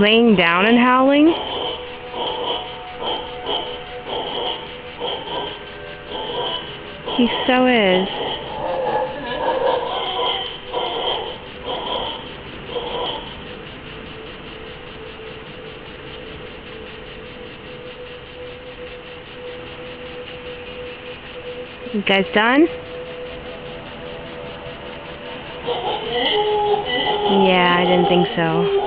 laying down and howling? He so is. You guys done? Yeah, I didn't think so.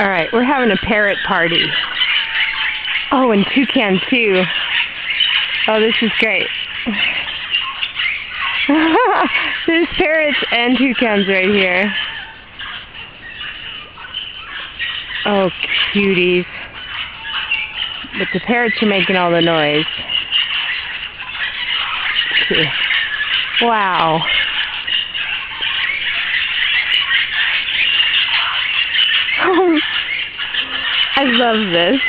Alright, we're having a parrot party. Oh, and toucan too. Oh, this is great. There's parrots and toucans right here. Oh, cuties. But the parrots are making all the noise. Wow. I love this.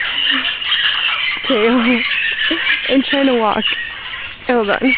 Okay, I'm trying to walk. Hold on.